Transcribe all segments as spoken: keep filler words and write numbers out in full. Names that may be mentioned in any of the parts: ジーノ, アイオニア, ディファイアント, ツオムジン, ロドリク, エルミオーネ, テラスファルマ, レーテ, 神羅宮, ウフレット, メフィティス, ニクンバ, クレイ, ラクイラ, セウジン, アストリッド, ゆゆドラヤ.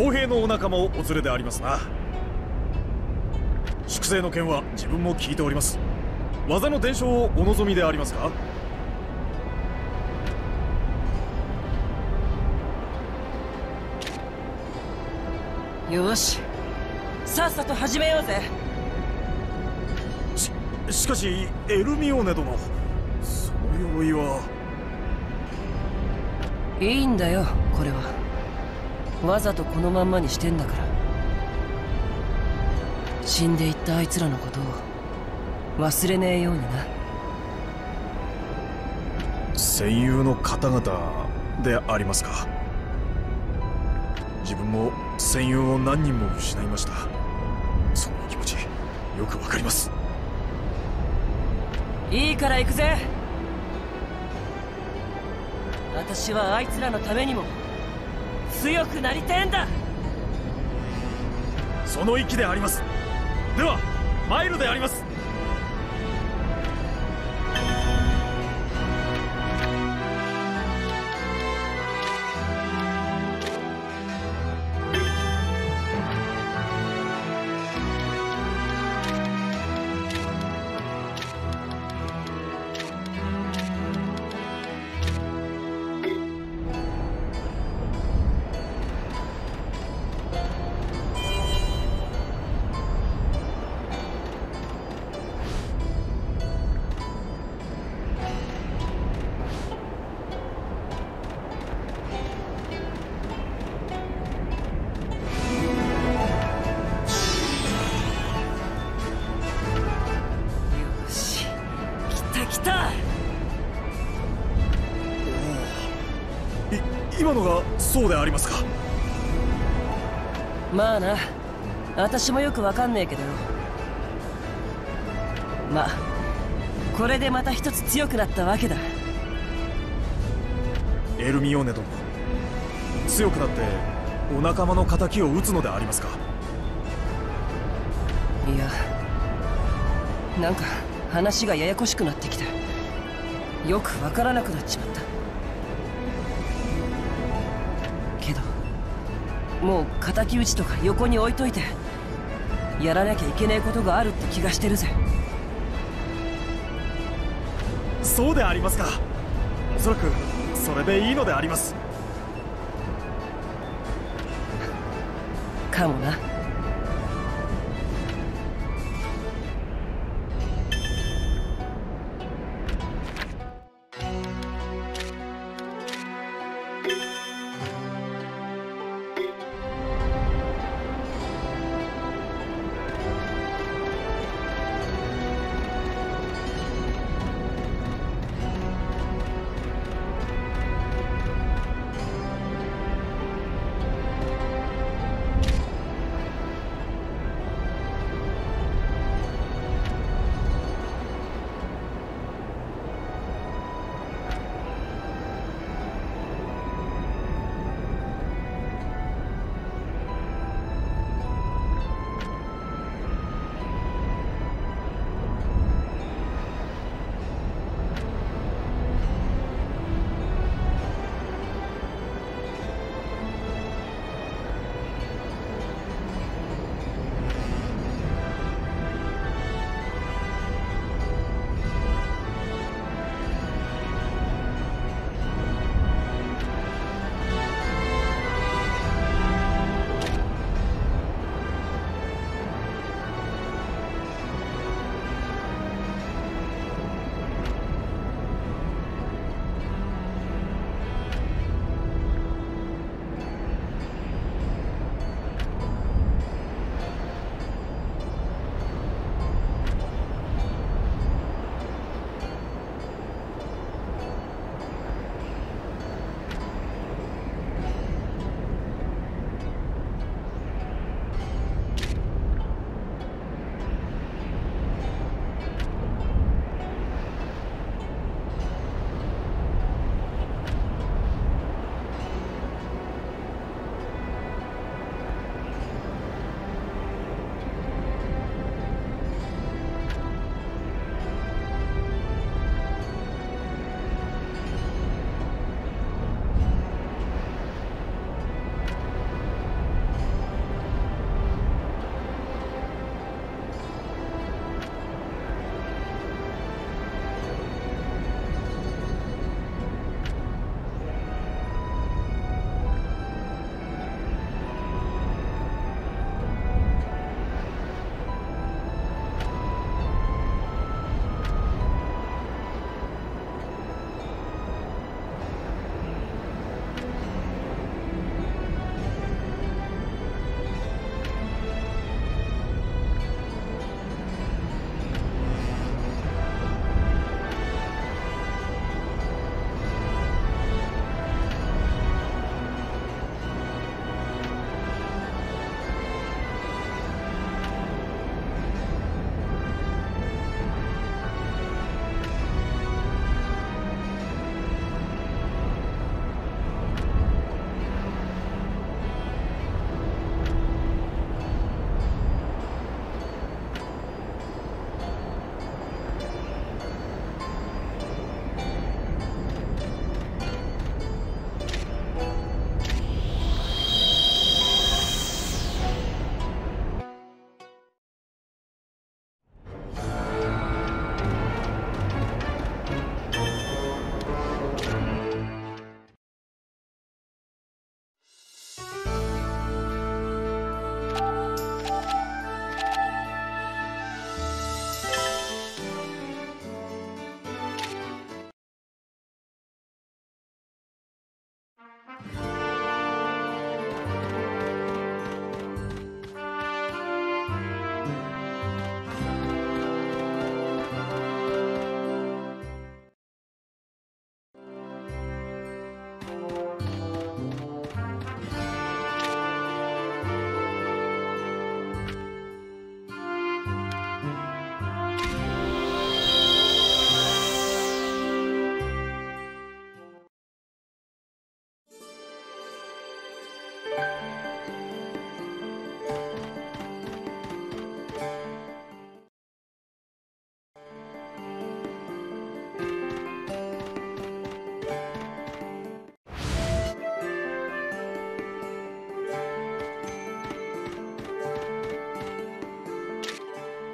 僧兵のお仲間をお連れでありますな。粛清の件は自分も聞いております。技の伝承をお望みでありますか？よし、さっさと始めようぜ。ししかしエルミオーネ殿、その鎧は。いいんだよ、これはわざとこのまんまにしてんだから。死んでいったあいつらのことを忘れねえようにな。戦友の方々でありますか。自分も戦友を何人も失いました。その気持ちよくわかります。いいから行くぜ。私はあいつらのためにも強くなりてえんだ。その息であります。ではマイルであります。今のがそうでありますか。まあな、私もよくわかんねえけどよ。まあこれでまた一つ強くなったわけだ。エルミオーネ殿、強くなってお仲間の仇を討つのでありますか。いや、なんか話がややこしくなってきた。よくわからなくなっちまった。もう敵討ちとか横に置いといて、やらなきゃいけないことがあるって気がしてるぜ。そうでありますか。おそらくそれでいいのであります。かもな。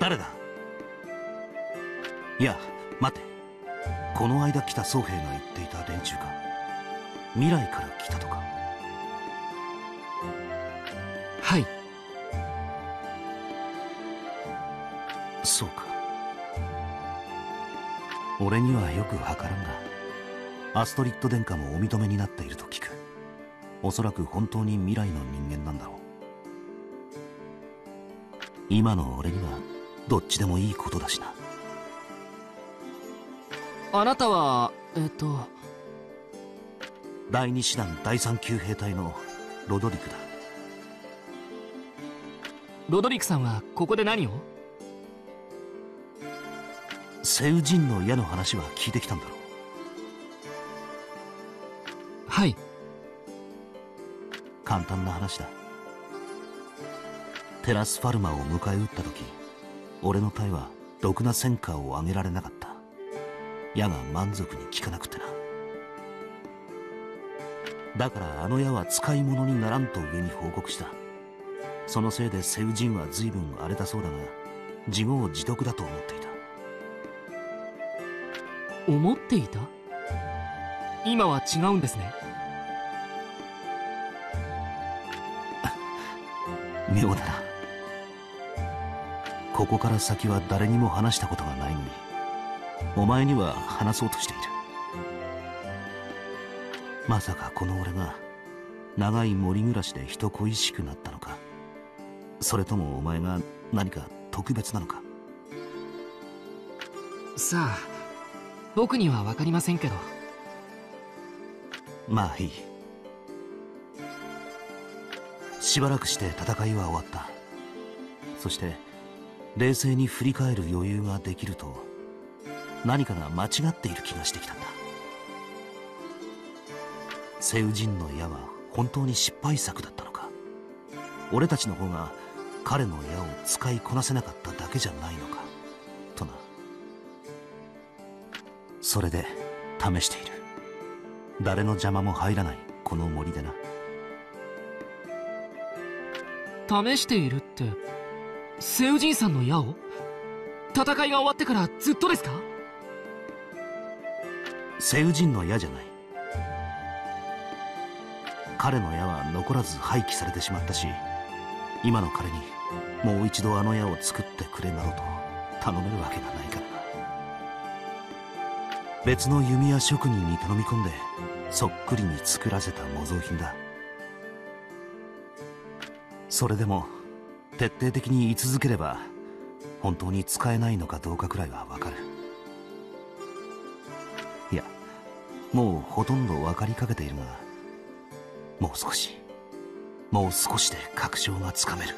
誰だ？いや、待て。この間来た僧兵が言っていた連中か。未来から来たとか。はい。そうか。俺にはよくわからんが、アストリッド殿下もお認めになっていると聞く。おそらく本当に未来の人間なんだろう。今の俺にはどっちでもいいことだしな。あなたはえっと第二師団第三級兵隊のロドリクだ。ロドリクさんはここで何を？セウジンの矢の話は聞いてきたんだろう。はい。簡単な話だ。テラスファルマを迎え撃った時、俺の隊は毒な戦果を上げられなかった。矢が満足に効かなくてな。だからあの矢は使い物にならんと上に報告した。そのせいでセウジンは随分荒れたそうだが、自業自得だと思っていた。思っていた？今は違うんですね。妙だな。ここから先は誰にも話したことがないのに、お前には話そうとしている。まさかこの俺が長い森暮らしで人恋しくなったのか、それともお前が何か特別なのか。さあ、僕には分かりませんけど。まあいい。しばらくして戦いは終わった。そして冷静に振り返る余裕ができると、何かが間違っている気がしてきたんだ。セウジンの矢は本当に失敗作だったのか、俺たちの方が彼の矢を使いこなせなかっただけじゃないのかとな。それで試している。誰の邪魔も入らないこの森でな。試しているってセウジンさんの矢を？戦いが終わってからずっとですか？セウジンの矢じゃない。彼の矢は残らず廃棄されてしまったし、今の彼にもう一度あの矢を作ってくれなどと頼めるわけがないからな。別の弓矢職人に頼み込んでそっくりに作らせた模造品だ。それでも徹底的に言い続ければ、本当に使えないのかどうかくらいは分かる。いや、もうほとんど分かりかけているが、もう少しもう少しで確証がつかめる。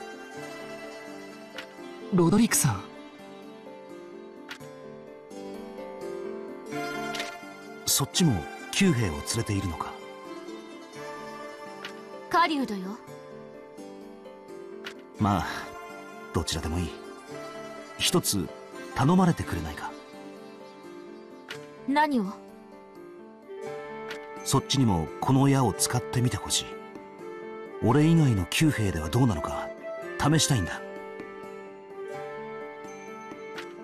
ロドリクさん、そっちも旧兵を連れているのか。狩人よ。まあどちらでもいい。一つ頼まれてくれないか。何を？そっちにもこの矢を使ってみてほしい。俺以外の旧兵ではどうなのか試したいんだ。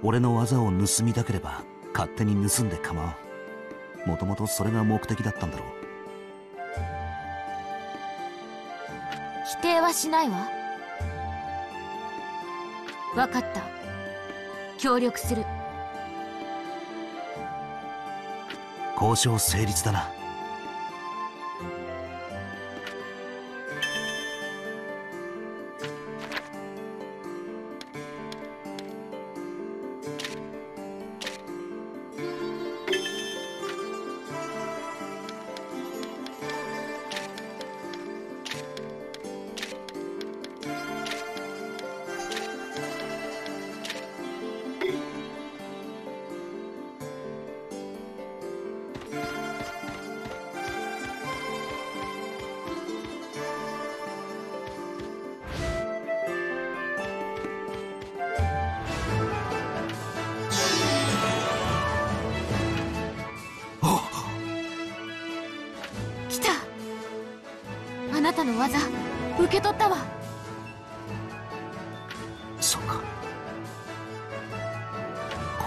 俺の技を盗みたければ勝手に盗んで構わん。もともとそれが目的だったんだろう。否定はしないわ。わかった。協力する。交渉成立だな。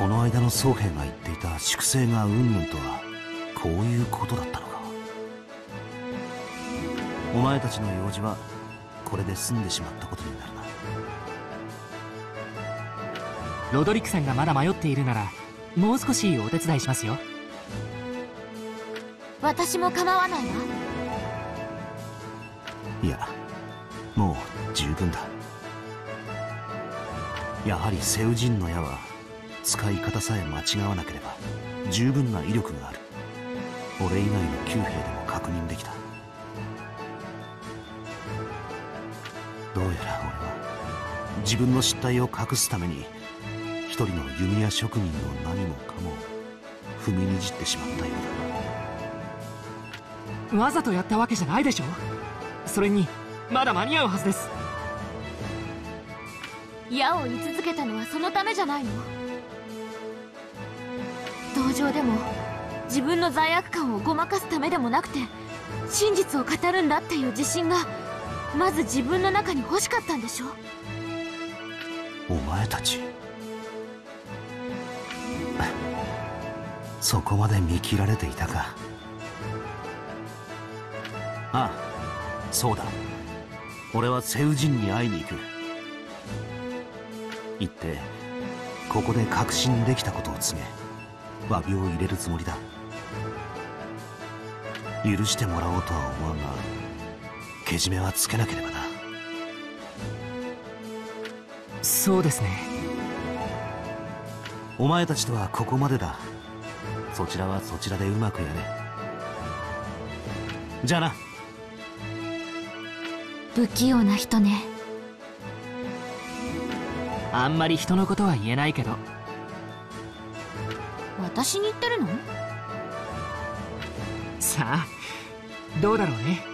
この間の宗兵が言っていた粛清がうんぬんとはこういうことだったのか。お前たちの用事はこれで済んでしまったことになるな。ロドリックさんがまだ迷っているならもう少しお手伝いしますよ。私も構わないわ。いや、もう十分だ。やはりセウジンの矢は使い方さえ間違わなければ十分な威力がある。俺以外のきゅう兵でも確認できた。どうやら俺は自分の失態を隠すために一人の弓矢職人の何もかも踏みにじってしまったようだ。わざとやったわけじゃないでしょ。それにまだ間に合うはずです。矢を居続けたのはそのためじゃないの。道場でも自分の罪悪感をごまかすためでもなくて、真実を語るんだっていう自信がまず自分の中に欲しかったんでしょ。お前たちそこまで見切られていたか。ああ、そうだ。俺はセウジンに会いに行く。行ってここで確信できたことを告げ、詫びを入れるつもりだ。許してもらおうとは思わんが、けじめはつけなければな。そうですね。お前たちとはここまでだ。そちらはそちらでうまくやれ。じゃあな。不器用な人ね。あんまり人のことは言えないけど。私に言ってるの？さあ、どうだろうね。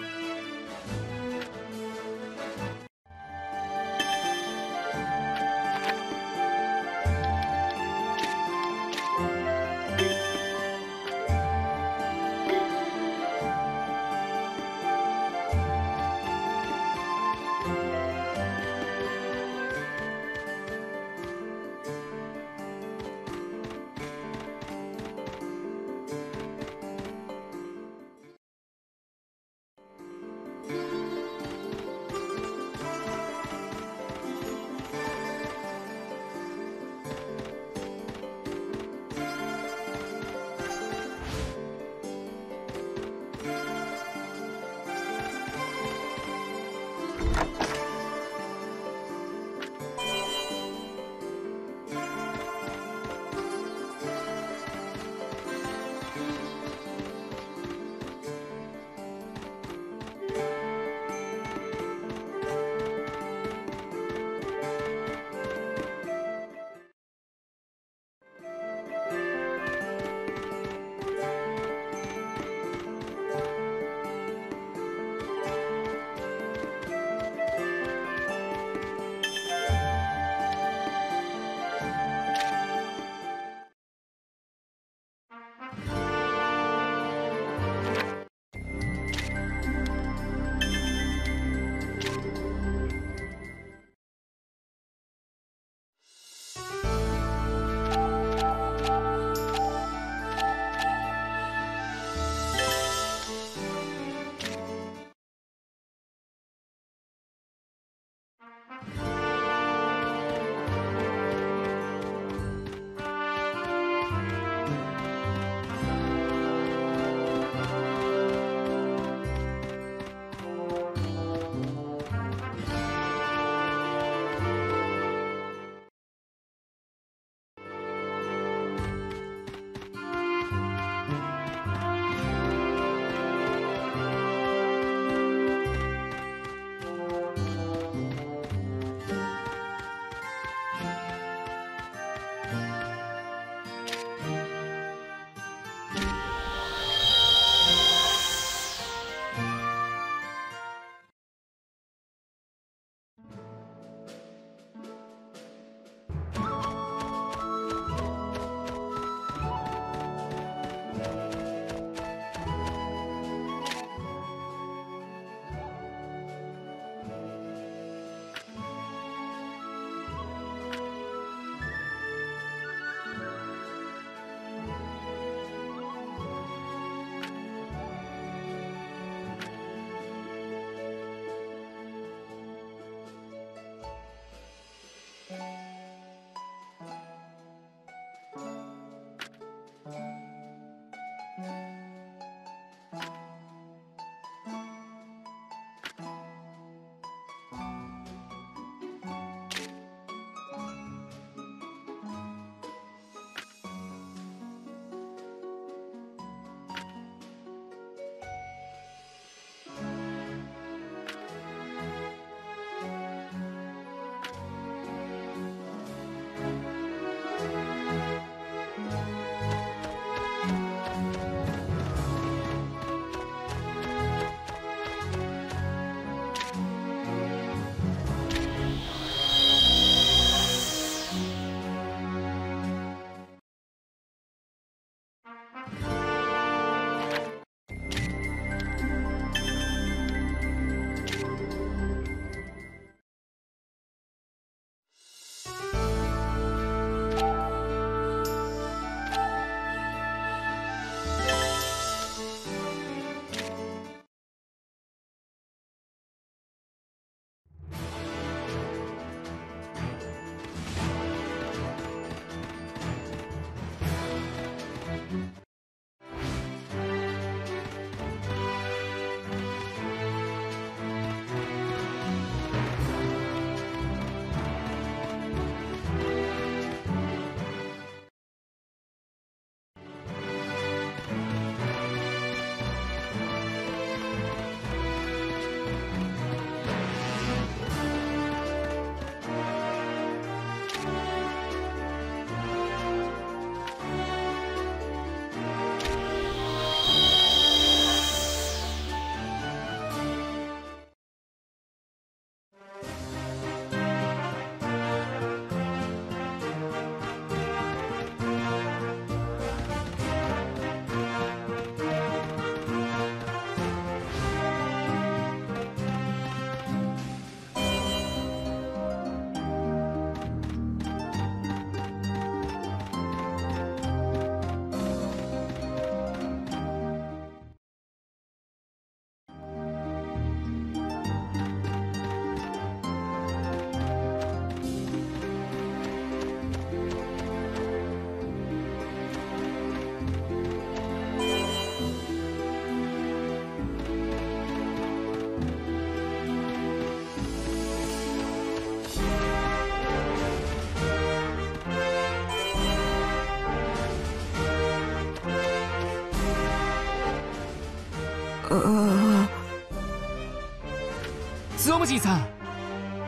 ツオムジンさん、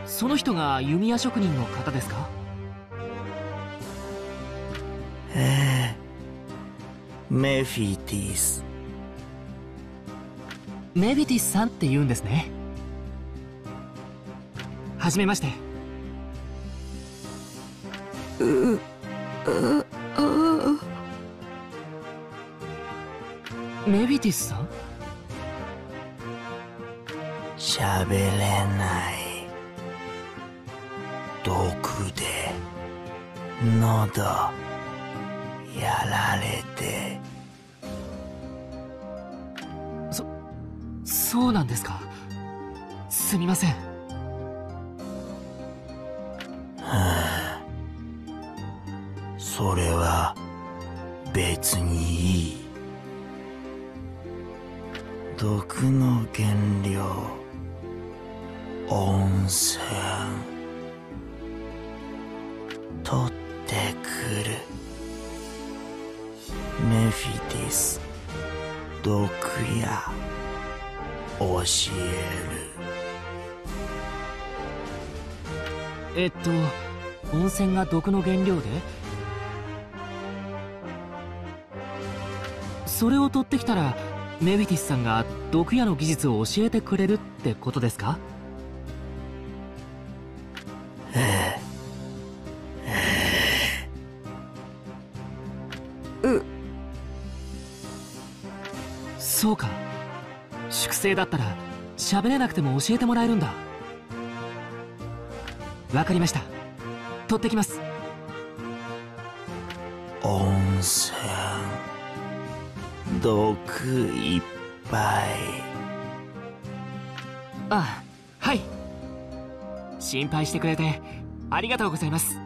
その人が弓矢職人の方ですか？ええ、メフィティス。メフィティスさんって言うんですね。はじめまして。う、う、う。メフィティスさん？喋れない。毒で喉やられて。そ、そうなんですか。すみません。はあ、それは別にいい。毒の原料。温泉取ってくる。メフィティス毒や教える。えっと温泉が毒の原料で、それを取ってきたらメフィティスさんが毒矢の技術を教えてくれるってことですか？そうか、粛清だったら喋れなくても教えてもらえるんだ。わかりました。取ってきます。温泉毒いっぱい。ああ、はい。心配してくれてありがとうございます。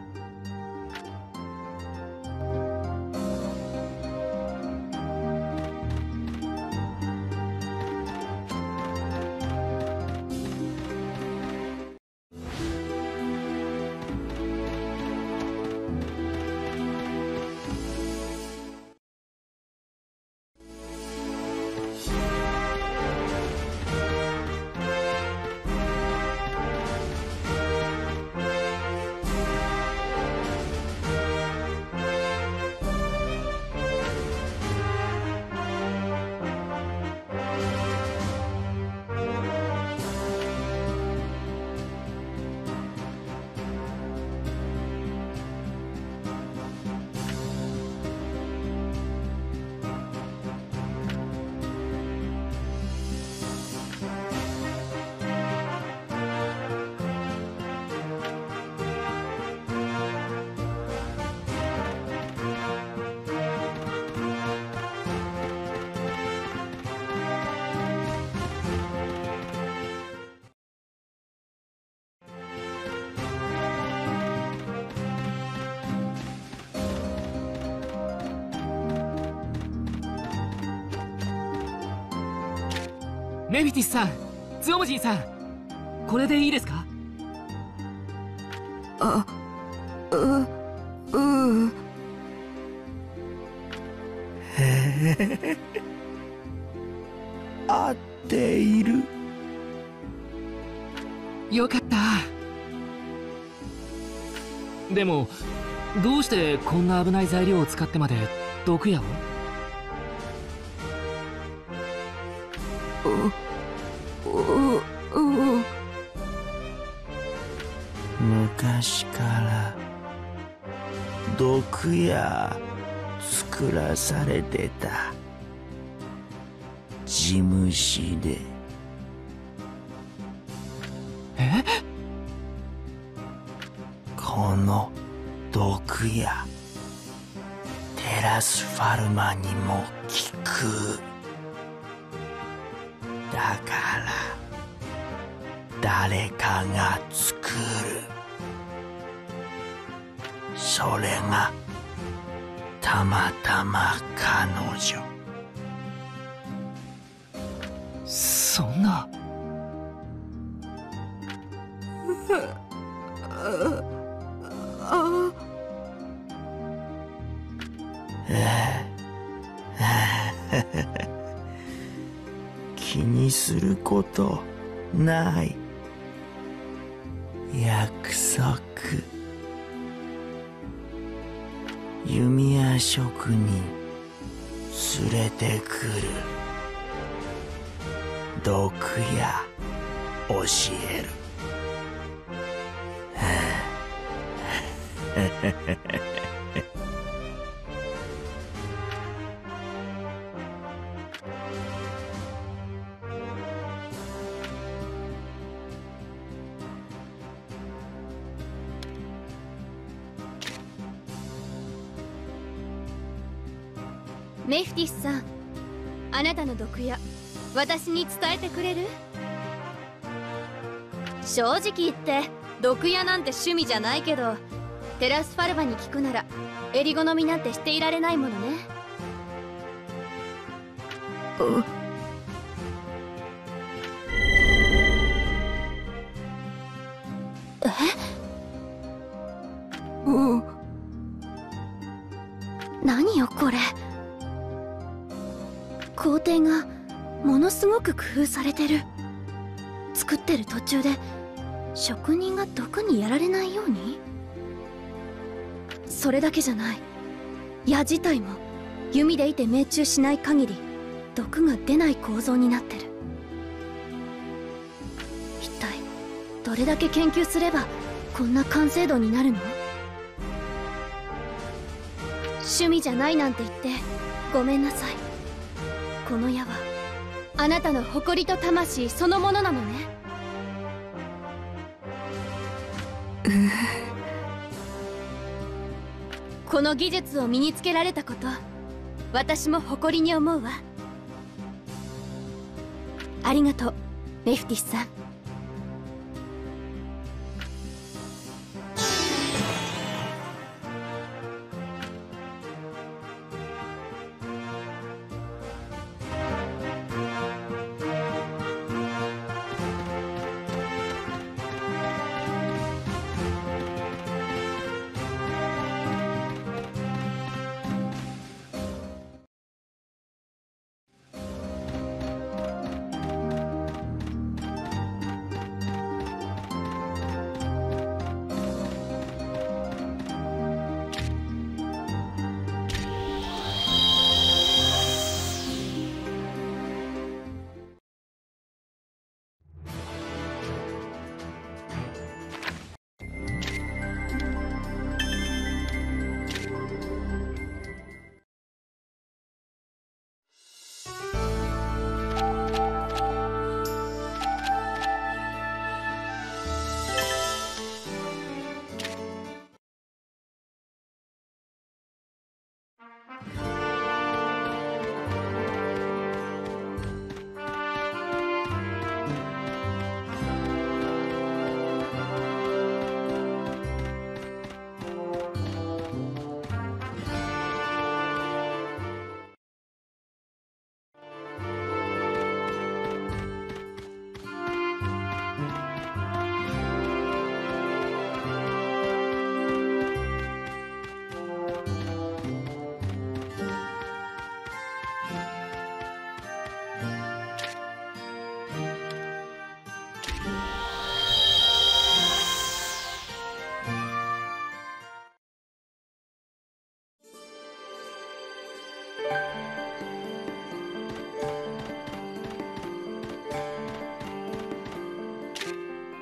メフィティスさん、ツオムジンさん、これでいいですか？あ、う、う。へへへ。合っている。よかった。でも、どうしてこんな危ない材料を使ってまで毒矢を？昔から毒矢作らされてた。地虫で。え？この毒矢テラスファルマにも効く。だから誰かが作る。それがたまたま彼女。そんな。気にすることない約束。弓矢職人連れてくる。毒矢教える。メフティスさん、あなたの毒矢私に伝えてくれる？正直言って毒矢なんて趣味じゃないけど、テラスファルバに聞くならエリ好みなんてしていられないものね。え？うん。何よこれ。工程がものすごく工夫されてる。作ってる途中で職人が毒にやられないように。それだけじゃない。矢自体も弓でいて命中しない限り毒が出ない構造になってる。一体どれだけ研究すればこんな完成度になるの？趣味じゃないなんて言ってごめんなさい。この矢はあなたの誇りと魂そのものなのね。この技術を身につけられたこと、私も誇りに思うわ。ありがとうメフティスさん。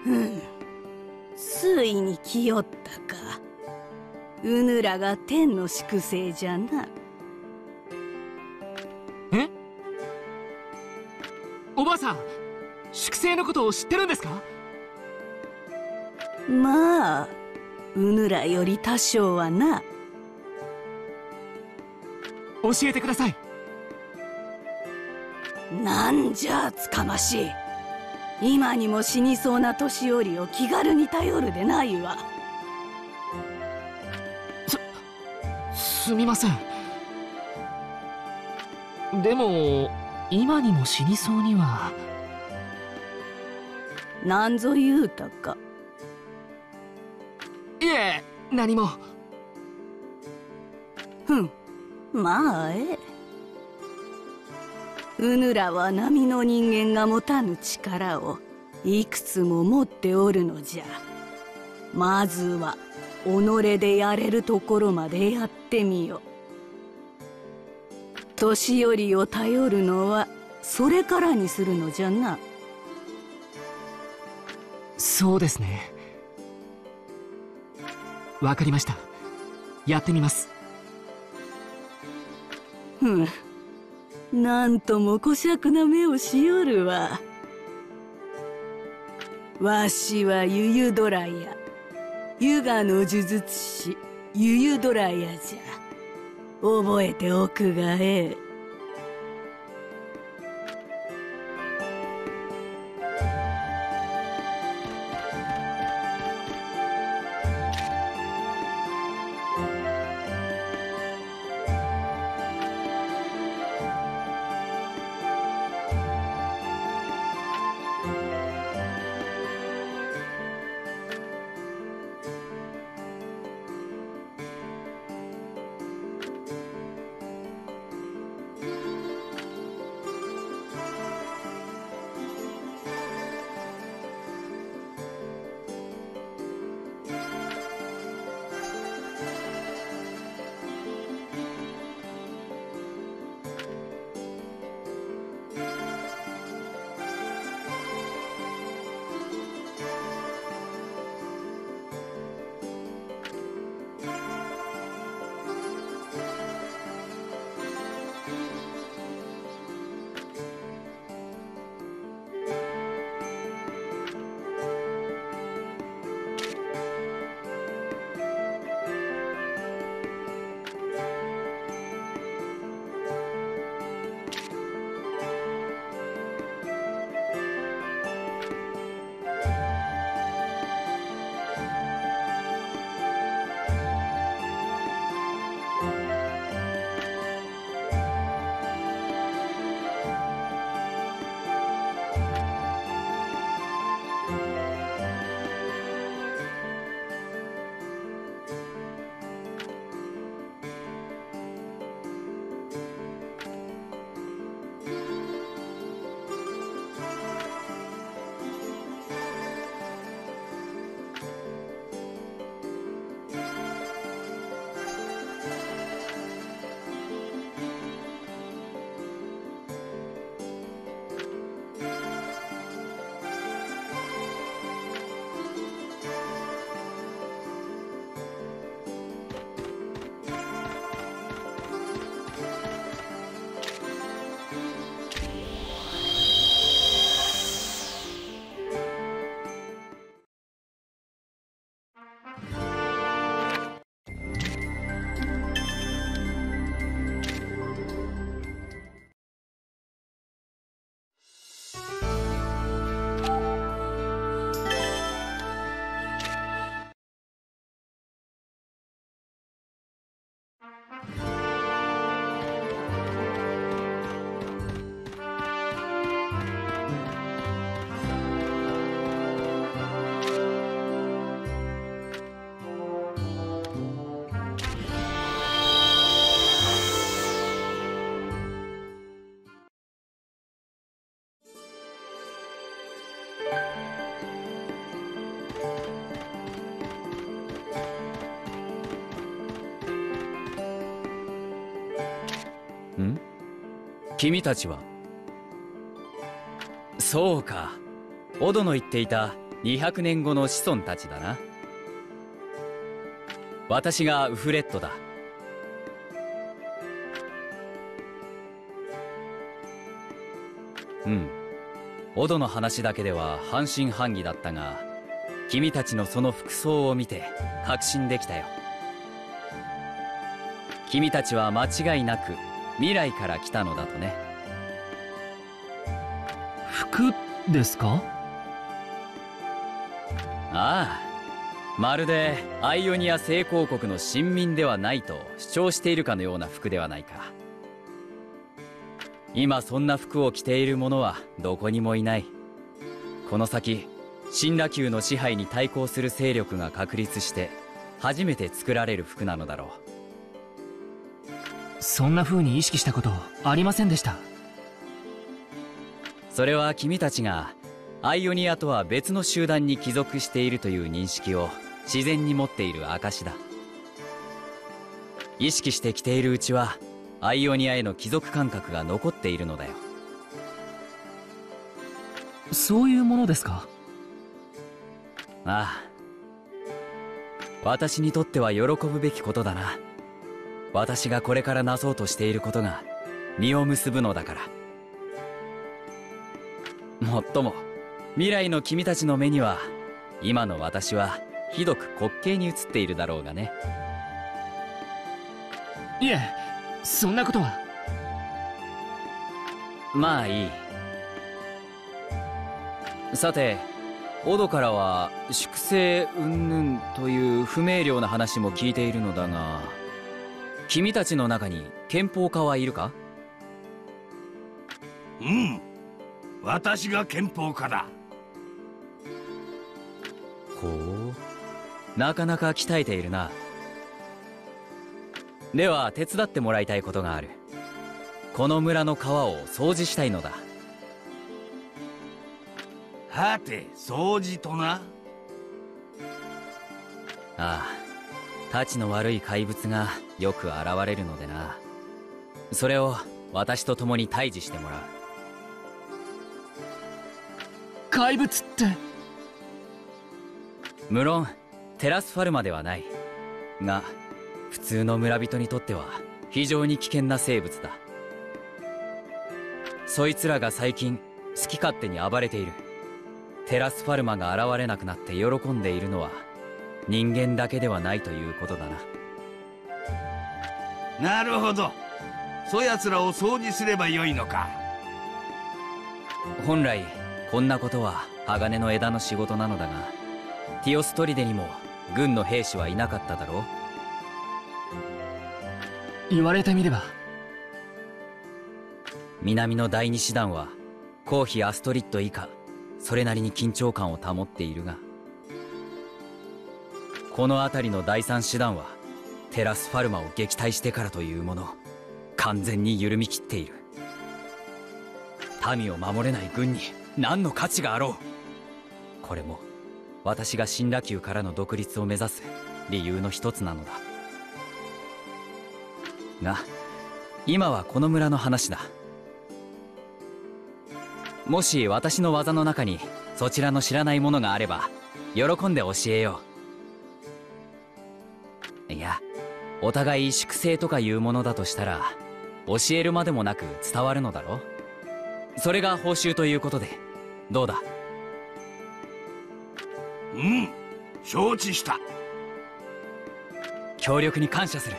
うん、ついに来よったか。うぬらが天の粛清じゃな。え？おばあさん、粛清のことを知ってるんですか？まあ、うぬらより多少はな。教えてください。なんじゃつかましい。今にも死にそうな年寄りを気軽に頼るでないわ。す、すみません。でも、今にも死にそうには。なんぞ言うたか。いえ、何も。ふん、まあええ。うぬらは並の人間が持たぬ力をいくつも持っておるのじゃ。まずは己でやれるところまでやってみよ。年寄りを頼るのはそれからにするのじゃな。そうですね。わかりました。やってみます。ふん、なんともこしゃくな目をしよるわ。わしはゆゆドラヤ、ゆがの呪術師ゆゆドラヤじゃ。覚えておくがええ。君たちは。そうか、オドの言っていたにひゃくねんごの子孫たちだな。私がウフレットだ。うん、オドの話だけでは半信半疑だったが、君たちのその服装を見て確信できたよ。君たちは間違いなく未来から来たのだとね。服ですか？ああ、まるでアイオニア聖公国の臣民ではないと主張しているかのような服ではないか。今そんな服を着ている者はどこにもいない。この先、神羅宮の支配に対抗する勢力が確立して初めて作られる服なのだろう。そんな風に意識したことありませんでした。それは君たちがアイオニアとは別の集団に帰属しているという認識を自然に持っている証だ。意識してきているうちはアイオニアへの帰属感覚が残っているのだよ。そういうものですか。ああ、私にとっては喜ぶべきことだな。私がこれからなそうとしていることが実を結ぶのだから。もっとも未来の君たちの目には今の私はひどく滑稽に映っているだろうがね。いえ、そんなことは。まあいい。さて、オドからは粛清云々という不明瞭な話も聞いているのだが、君たちの中に憲法家はいるか？うん、私が憲法家だ。ほう、なかなか鍛えているな。では手伝ってもらいたいことがある。この村の川を掃除したいのだ。はて、掃除とな。ああ、立ちの悪い怪物がよく現れるのでな。それを私と共に退治してもらう。怪物って？無論テラスファルマではないが、普通の村人にとっては非常に危険な生物だ。そいつらが最近好き勝手に暴れている。テラスファルマが現れなくなって喜んでいるのは人間だけではないということだな。なるほど、そやつらを掃除すればよいのか。本来こんなことは鋼の枝の仕事なのだが、ティオストリデにも軍の兵士はいなかっただろう。言われてみれば。南の第二師団は公妃アストリッド以下それなりに緊張感を保っているが、この辺りの第三師団はテラスファルマを撃退してからというもの完全に緩みきっている。民を守れない軍に何の価値があろう。これも私が神羅宮からの独立を目指す理由の一つなのだが、今はこの村の話だ。もし私の技の中にそちらの知らないものがあれば喜んで教えよう。いや、お互い粛清とかいうものだとしたら教えるまでもなく伝わるのだろう。それが報酬ということでどうだ？うん、承知した。協力に感謝する。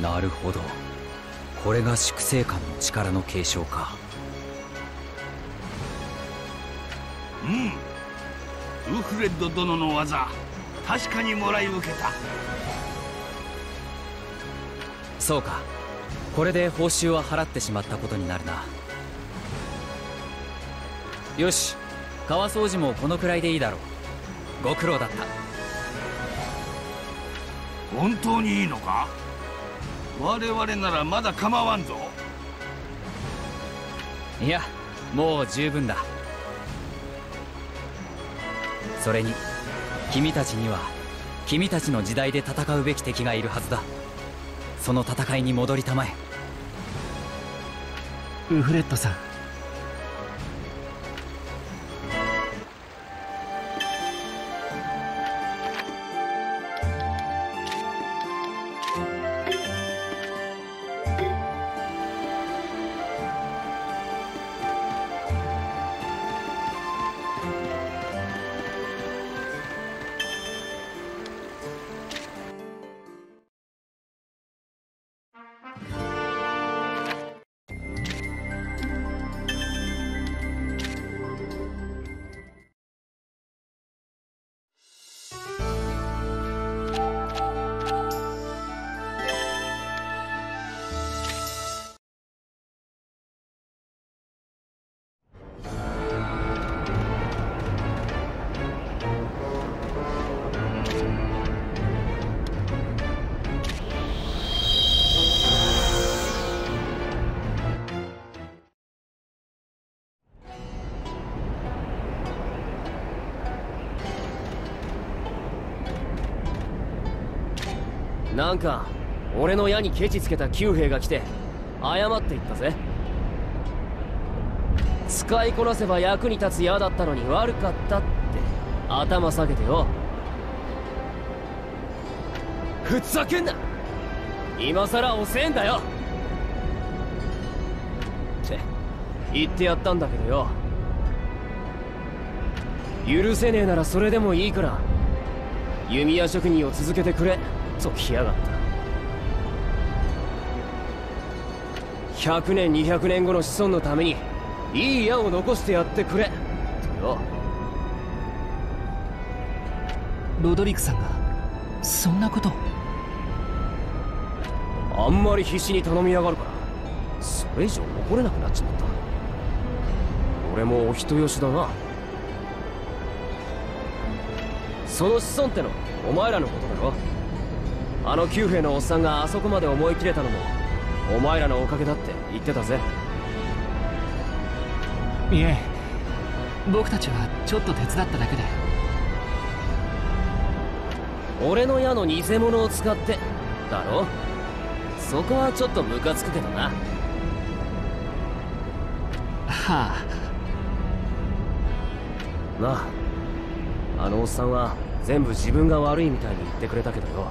なるほど、これが粛清官の力の継承か。うん、ウフレッド殿の技確かにもらい受けた。そうか、これで報酬は払ってしまったことになるな。よし、川掃除もこのくらいでいいだろう。ご苦労だった。本当にいいのか？我々ならまだ構わんぞ。いや、もう十分だ。それに君たちには君たちの時代で戦うべき敵がいるはずだ。その戦いに戻りたまえ。ウフレットさん。なんか俺の矢にケチつけた旧兵が来て謝っていったぜ。使いこなせば役に立つ矢だったのに悪かったって頭下げてよ。ふざけんな、今さら遅えんだよって言ってやったんだけどよ、許せねえならそれでもいいから弓矢職人を続けてくれと来やがった。ひゃくねんにひゃくねんごの子孫のためにいい矢を残してやってくれってよ。ロドリクさんがそんなことあんまり必死に頼みやがるからそれ以上怒れなくなっちまった。俺もお人よしだな。その子孫ってのお前らのことだろ。あの旧兵のおっさんがあそこまで思い切れたのもお前らのおかげだって言ってたぜ。いえ、僕たちはちょっと手伝っただけで。俺の矢の偽物を使ってだろ。そこはちょっとムカつくけどな。はあ、まああのおっさんは全部自分が悪いみたいに言ってくれたけどよ、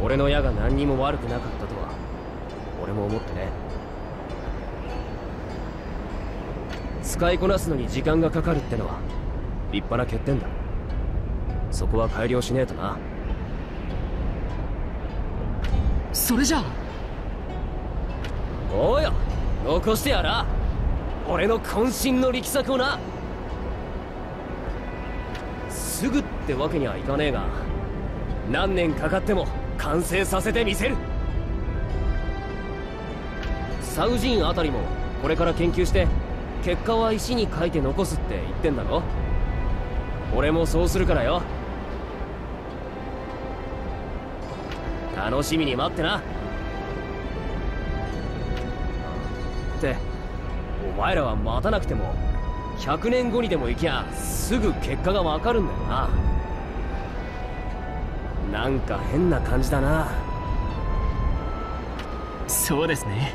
俺の矢が何にも悪くなかったとは俺も思ってね。使いこなすのに時間がかかるってのは立派な欠点だ。そこは改良しねえとな。それじゃあおうよ、残してやら俺の渾身の力作をな。すぐってわけにはいかねえが何年かかっても完成させてみせる。サウジンあたりもこれから研究して結果は石に書いて残すって言ってんだろ。俺もそうするからよ、楽しみに待ってな。ってお前らは待たなくてもひゃくねんごにでも行きゃすぐ結果が分かるんだよな。なんか変な感じだな。そうですね。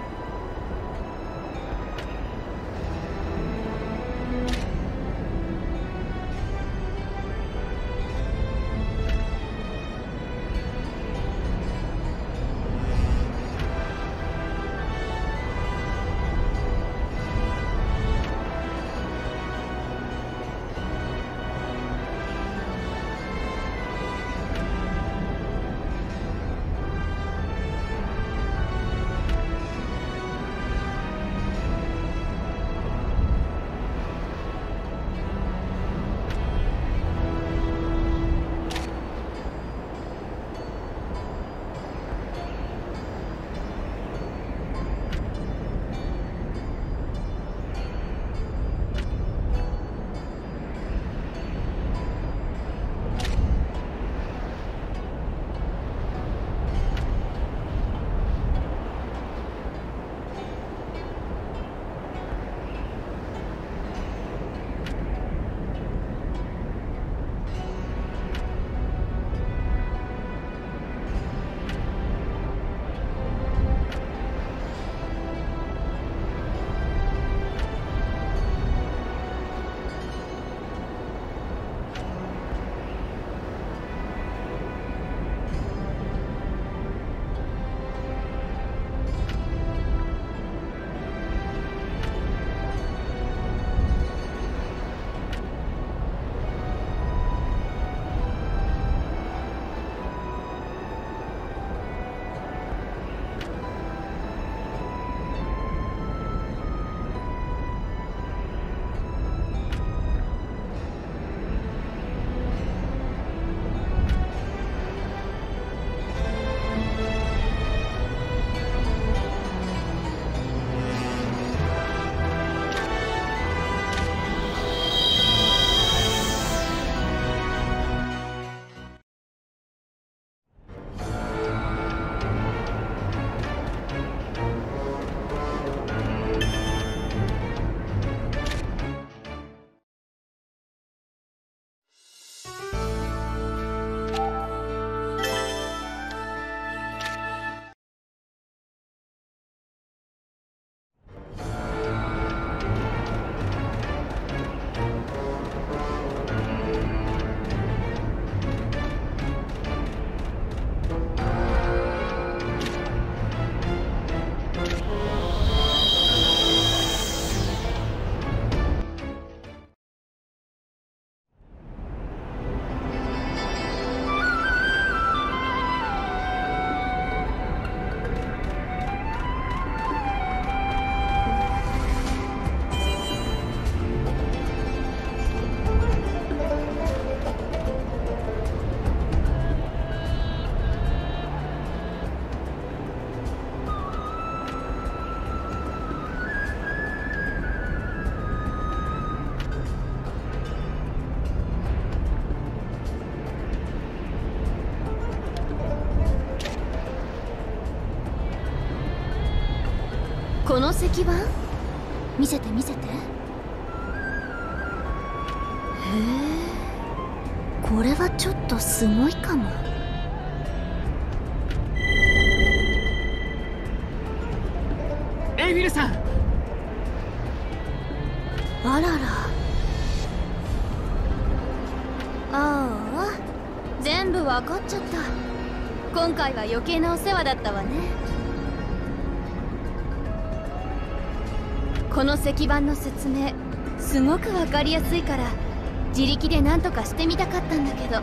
石板見せて見せて。へえ、これはちょっとすごいかも。エイフィルさん、あらら、ああ全部わかっちゃった。今回は余計なお世話だったわね。この石板の説明すごく分かりやすいから自力で何とかしてみたかったんだけど。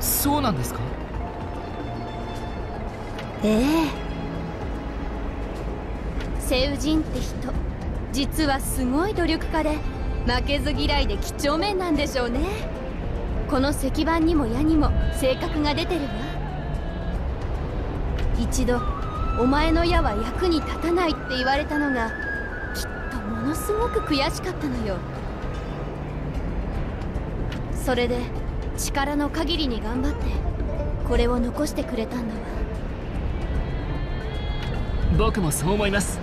そうなんですか？ええ、セウジンって人、実はすごい努力家で負けず嫌いで几帳面なんでしょうね。この石板にも矢にも性格が出てるわ。一度お前の矢は役に立たないって言われたのがきっとものすごく悔しかったのよ。それで力の限りに頑張ってこれを残してくれたんだわ。僕もそう思います。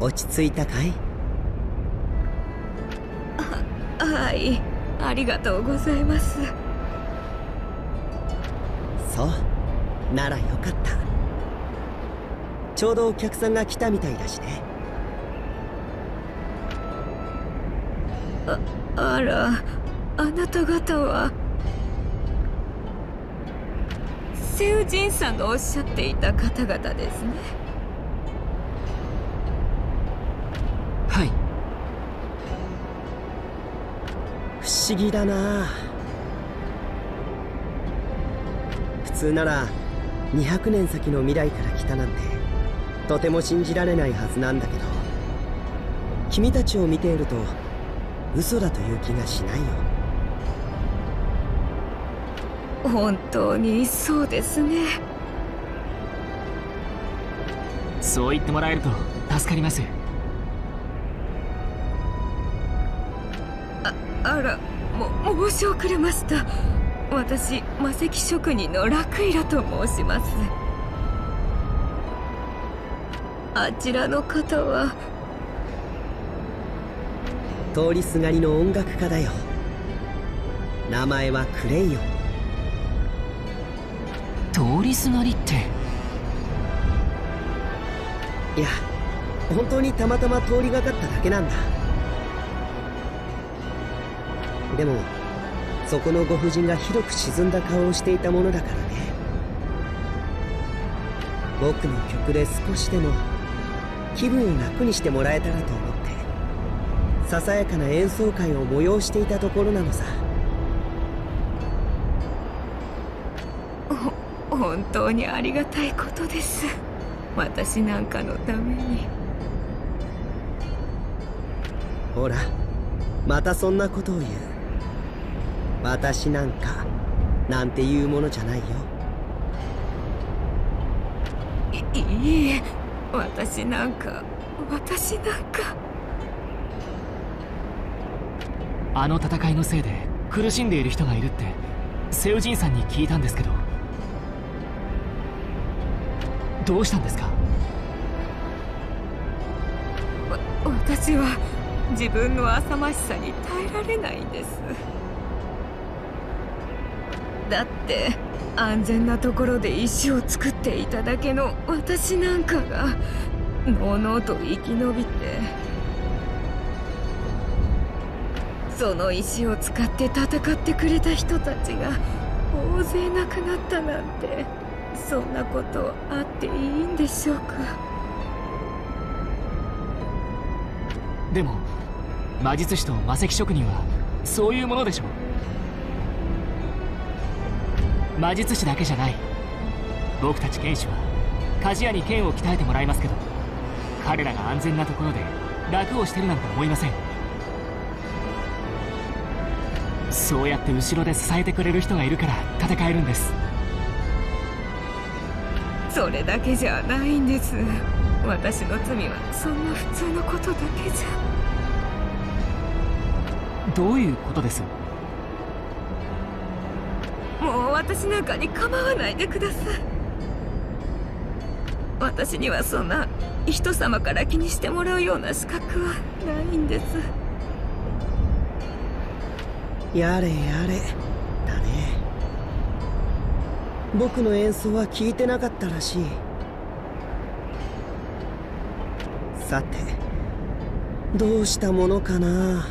落ち着いたかい？あ、はい、ありがとうございます。そうならよかった。ちょうどお客さんが来たみたいだしね。あ、あら、あなた方はセウジンさんがおっしゃっていた方々ですね。不思議だな。普通ならにひゃくねん先の未来から来たなんてとても信じられないはずなんだけど、君たちを見ていると嘘だという気がしないよ。本当にそうですね。そう言ってもらえると助かります。あら、も申し遅れました。私、魔石職人のラクイラと申します。あちらの方は通りすがりの音楽家だよ。名前はクレイよ。通りすがりっていや、本当にたまたま通りがかっただけなんだ。でもそこのご婦人がひどく沈んだ顔をしていたものだからね。僕の曲で少しでも気分を楽にしてもらえたらと思ってささやかな演奏会を催していたところなのさ。ほ本当にありがたいことです。私なんかのために。ほら、またそんなことを言う。私なんかなんていうものじゃないよ。い、いいえ、私なんか、私なんか。あの戦いのせいで苦しんでいる人がいるってセウジンさんに聞いたんですけど、どうしたんですか？わ、私は自分の浅ましさに耐えられないんです。だって安全なところで石を作っていただけの私なんかがのうのうと生き延びて、その石を使って戦ってくれた人たちが大勢亡くなったなんて、そんなことあっていいんでしょうか？でも魔術師と魔石職人はそういうものでしょう。魔術師だけじゃない。僕たち剣士は鍛冶屋に剣を鍛えてもらいますけど、彼らが安全なところで楽をしてるなんて思いません。そうやって後ろで支えてくれる人がいるから戦えるんです。それだけじゃないんです。私の罪はそんな普通のことだけじゃ。どういうことです？もう私なんかに構わないでください。私にはそんな人様から気にしてもらうような資格はないんです。やれやれだね。僕の演奏は聞いてなかったらしい。さて、どうしたものかな。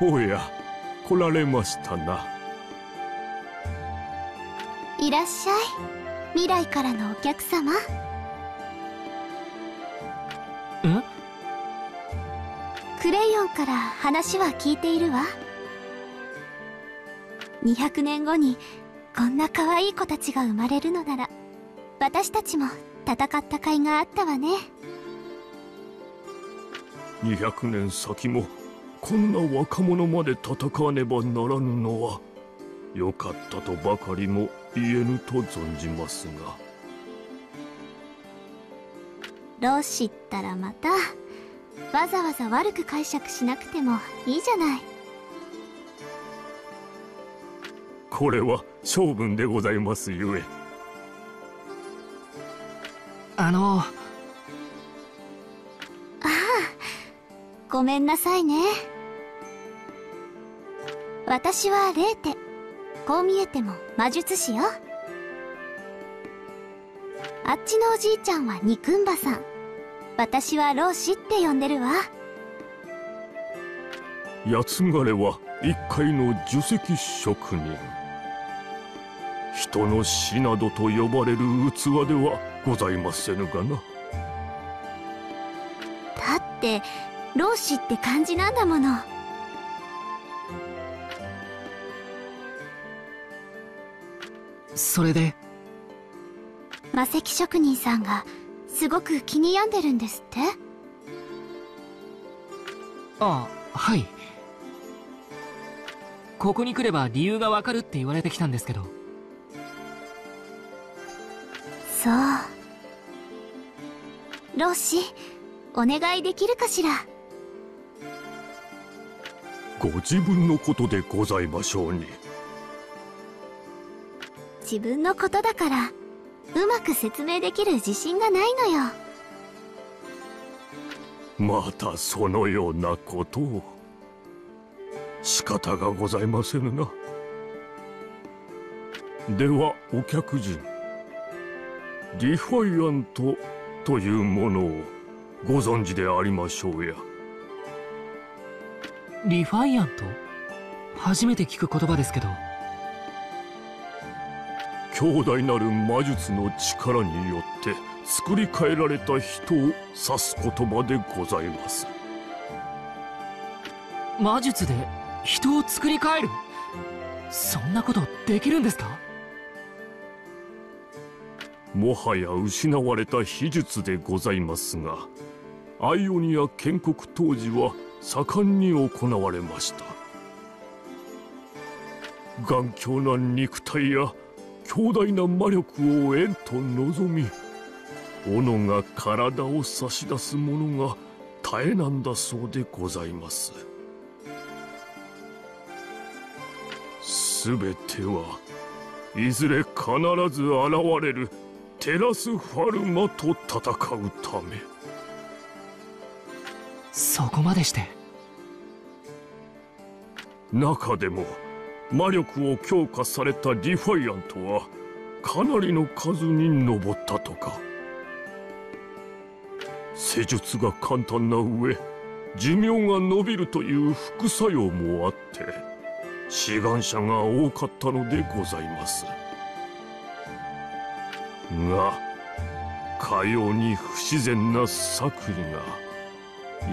おや、来られましたな。いらっしゃい、未来からのお客様。ん？クレヨンから話は聞いているわ。にひゃくねんごにこんな可愛い子たちが生まれるのなら、私たちも戦った甲斐があったわね。にひゃくねんさきもこんな若者まで戦わねばならぬのは良かったとばかりも言えぬと存じますが。老子ったらまたわざわざ悪く解釈しなくてもいいじゃない。これは性分でございますゆえ。あのーごめんなさいね。私はレーテ、こう見えても魔術師よ。あっちのおじいちゃんはニクンバさん、私は老子って呼んでるわ。ヤツガレは一介の呪石職人、人の死などと呼ばれる器ではございませぬがな。だって老子って感じなんだもの。それで魔石職人さんがすごく気に病んでるんですって。ああ、はい。ここに来れば理由がわかるって言われてきたんですけど。そう、老子お願いできるかしら。ご自分のことでございましょうに。自分のことだからうまく説明できる自信がないのよ。またそのようなことを。仕方がございませぬな。ではお客人、ディファイアントというものをご存知でありましょうや。ディファイアント？初めて聞く言葉ですけど。強大なる魔術の力によって作り変えられた人を指す言葉でございます。魔術で人を作り変える？そんなことできるんですか？もはや失われた秘術でございますが、アイオニア建国当時は盛んに行われました。頑強な肉体や強大な魔力を得んと望み、斧が体を差し出す者が絶えなんだそうでございます。すべてはいずれ必ず現れるテラスファルマと戦うため。そこまでして。中でも魔力を強化されたディファイアントはかなりの数に上ったとか。施術が簡単な上、寿命が延びるという副作用もあって志願者が多かったのでございますが、かように不自然な作為が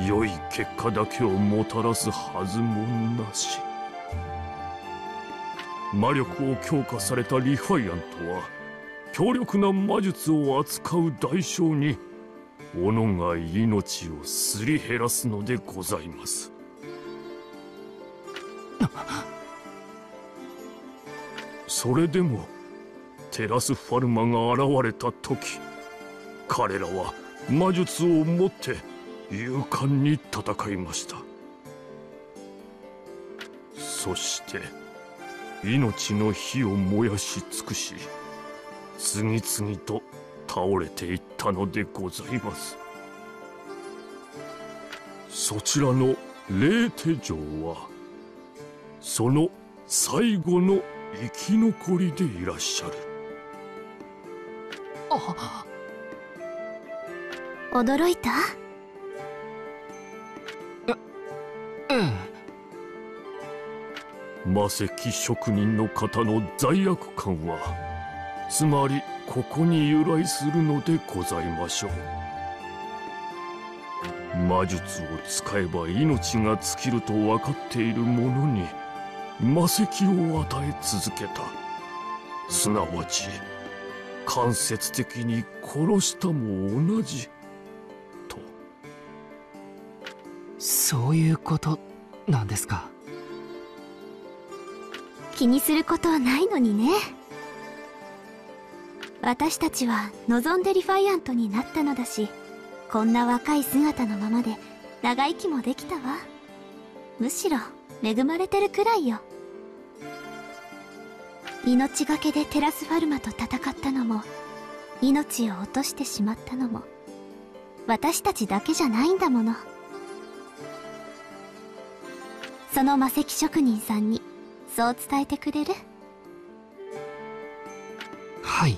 良い結果だけをもたらすはずもなし。魔力を強化されたリファイアントは強力な魔術を扱う代償に斧が命をすり減らすのでございます。それでもテラスファルマが現れた時、彼らは魔術を持って勇敢に戦いました。そして命の火を燃やし尽くし、次々と倒れていったのでございます。そちらのレーテ城はその最後の生き残りでいらっしゃる。あ、驚いた？えええ魔石職人の方の罪悪感は、つまりここに由来するのでございましょう。魔術を使えば命が尽きると分かっている者に魔石を与え続けた、すなわち間接的に殺したも同じと。そういうことなんですか。気にすることはないのにね。私たちは望んでリファイアントになったのだし、こんな若い姿のままで長生きもできたわ。むしろ恵まれてるくらいよ。命がけでテラスファルマと戦ったのも、命を落としてしまったのも、私たちだけじゃないんだもの。その魔石職人さんにそう伝えてくれる？はい。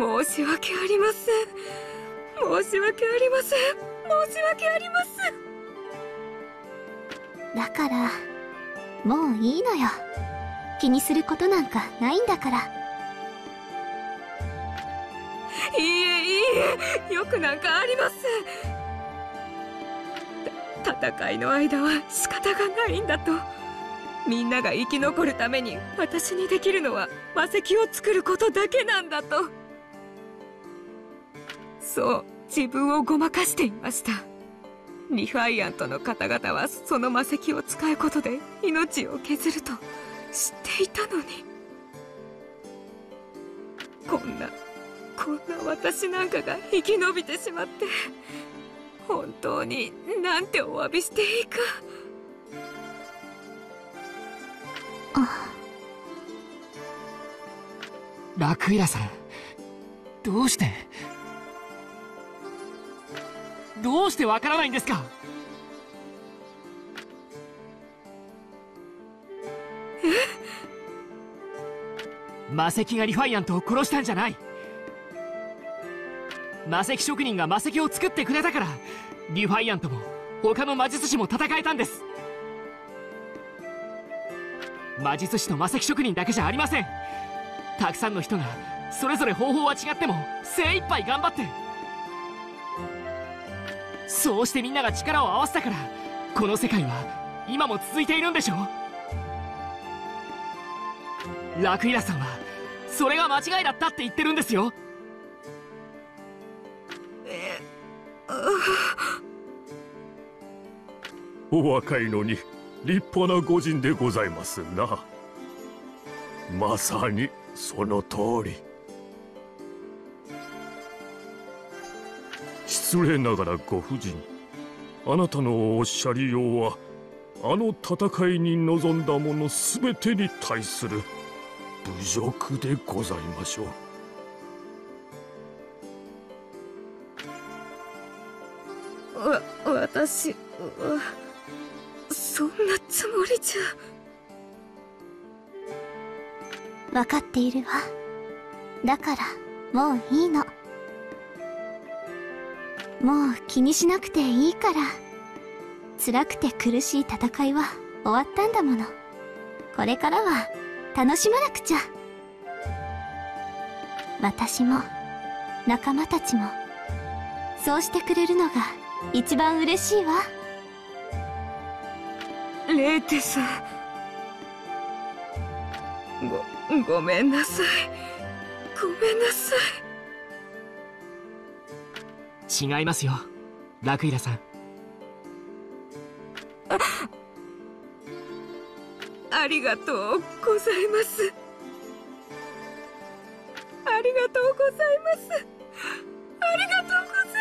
申し訳ありません。申し訳ありません。申し訳ありません。だからもういいのよ。気にすることなんかないんだから。いいえいいえ、よくなんかありません。戦いの間は仕方がないんだと。みんなが生き残るために私にできるのは魔石を作ることだけなんだと。そう、自分をごまかしていました。リファイアントの方々はその魔石を使うことで命を削ると知っていたのに。こんなこんな私なんかが生き延びてしまって、本当になんてお詫びしていいか。あ、ラクイラさん、どうしてどうしてわからないんですか。え？魔石がリファイアントを殺したんじゃない。魔石職人が魔石を作ってくれたから、リファイアントも他の魔術師も戦えたんです。魔術師と魔石職人だけじゃありません。たくさんの人がそれぞれ方法は違っても精一杯頑張って、そうしてみんなが力を合わせたから、この世界は今も続いているんでしょう。ラクイラさんはそれが間違いだったって言ってるんですよ。お若いのに立派な御仁でございますな。まさにその通り。失礼ながらご婦人、あなたのおっしゃりようは、あの戦いに臨んだ者すべてに対する侮辱でございましょう。わ、私はそんなつもりじゃ。分かっているわ。だからもういいの。もう気にしなくていいから。辛くて苦しい戦いは終わったんだもの。これからは楽しまなくちゃ。私も仲間たちもそうしてくれるのが一番嬉しいわ。レーテさん、ごごめんなさい、ごめんなさい。違いますよ、ラクイラさん。 あ, ありがとうございます、ありがとうございます、ありがとうございます。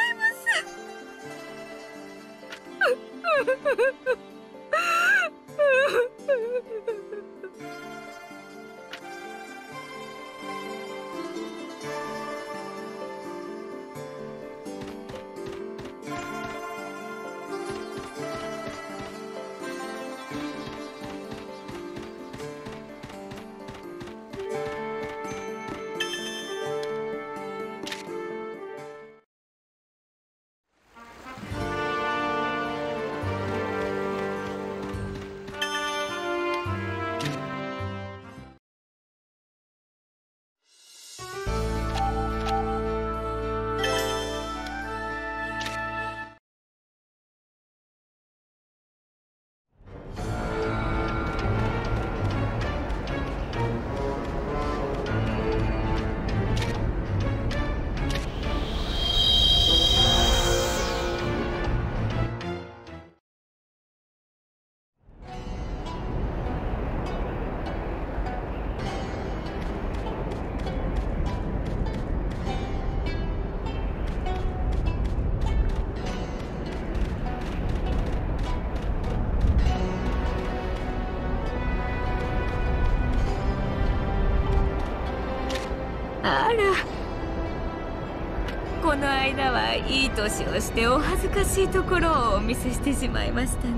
この間はいい年をしてお恥ずかしいところをお見せしてしまいましたね。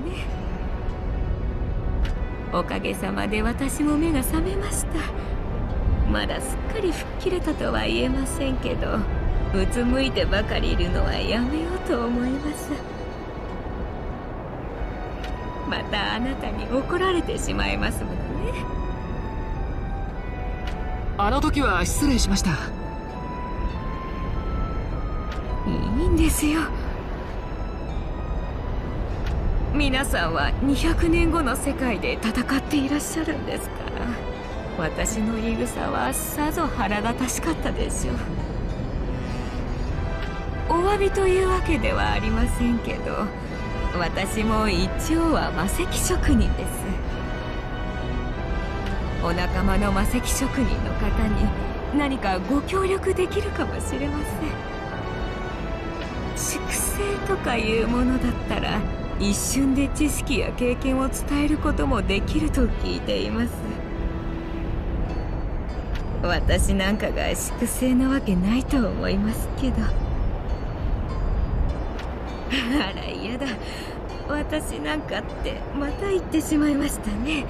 おかげさまで私も目が覚めました。まだすっかり吹っ切れたとは言えませんけど、うつむいてばかりいるのはやめようと思います。またあなたに怒られてしまいますものね。あの時は失礼しました。いいんですよ。皆さんはにひゃくねんごの世界で戦っていらっしゃるんですから、私の言い草はさぞ腹立たしかったでしょう。お詫びというわけではありませんけど、私も一応は魔石職人です。お仲間の魔石職人の方に何かご協力できるかもしれません。粛清とかいうものだったら一瞬で知識や経験を伝えることもできると聞いています。私なんかが粛清なわけないと思いますけど。あら嫌だ、私なんかってまた言ってしまいましたね。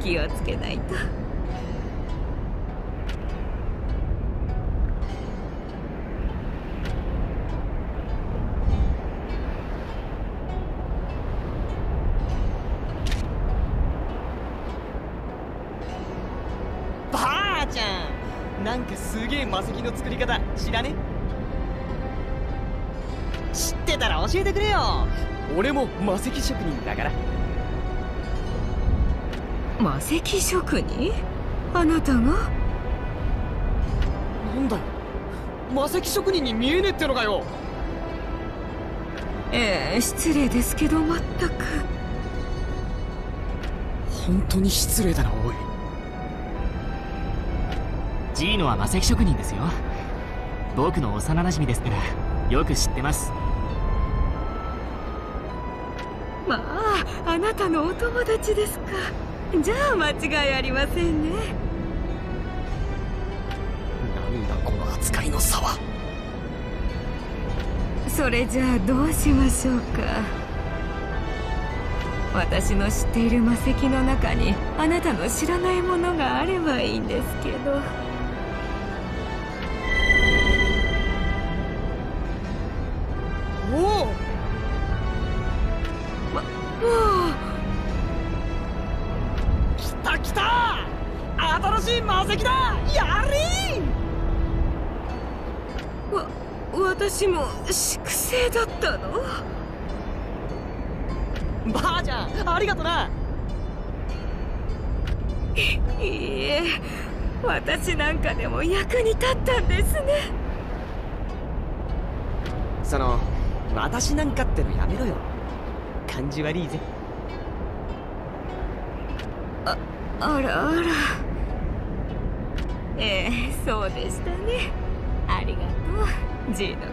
気をつけないと。なんかすげえ魔石の作り方知らね？知ってたら教えてくれよ。俺も魔石職人だから。魔石職人？あなたが？なんだよ、魔石職人に見えねえってのかよ。ええ、失礼ですけどまったく。本当に失礼だな。おいジーノは魔石職人ですよ。僕の幼なじみですからよく知ってます。まああなたのお友達ですか。じゃあ間違いありませんね。なんだこの扱いの差は。それじゃあどうしましょうか。私の知っている魔石の中にあなたの知らないものがあればいいんですけど。私も粛清だったの？ばあちゃん、ありがとな。いいえ、私なんかでも役に立ったんですね。その、私なんかってのやめろよ。感じ悪いぜ。あ、あらあら。ええ、そうでしたね。ありがとう。ジーノ君。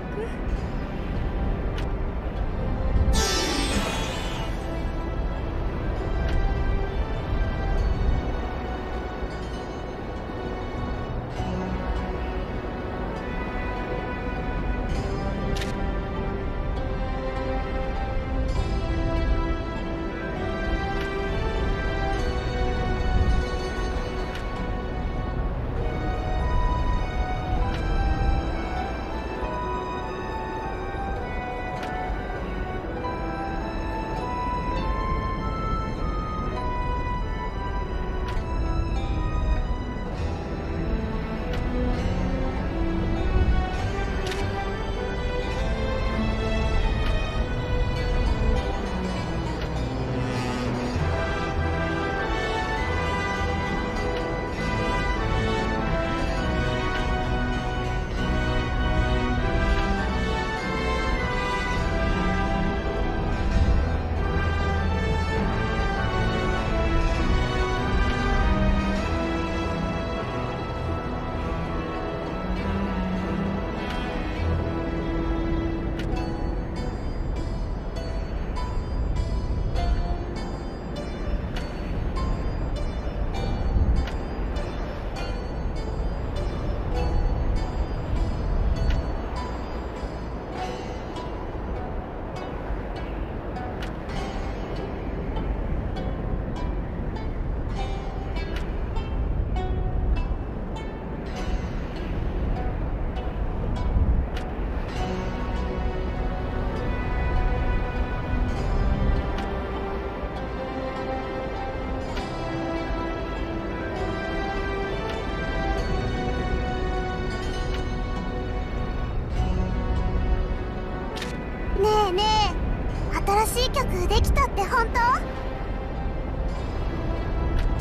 できたって本当？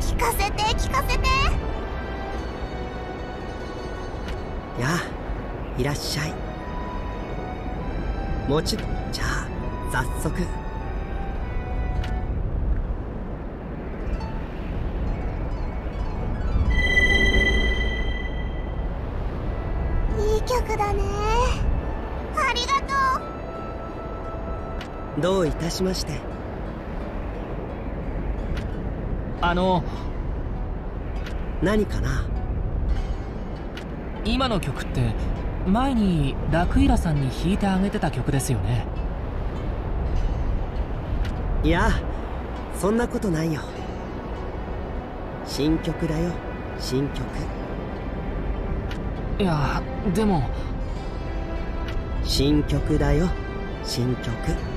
聞かせて聞かせて。やあ、いらっしゃい。もちろん、じゃあ早速。どういたしまして。あの、何かな。今の曲って前にラクイラさんに弾いてあげてた曲ですよね。いや、そんなことないよ。新曲だよ、新曲。いや、でも新曲だよ、新曲。